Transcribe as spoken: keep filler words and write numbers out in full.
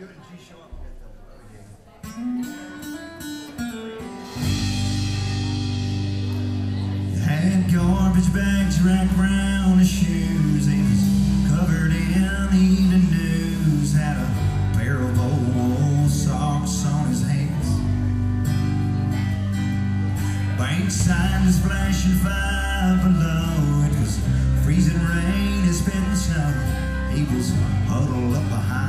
do it in G sharp. Had garbage bags wrapped around his shoes. He was covered in the evening news. Had a pair of old wool socks on his hands. Bank signs flashing five below. It was freezing rain, it's been snow. He was huddled up behind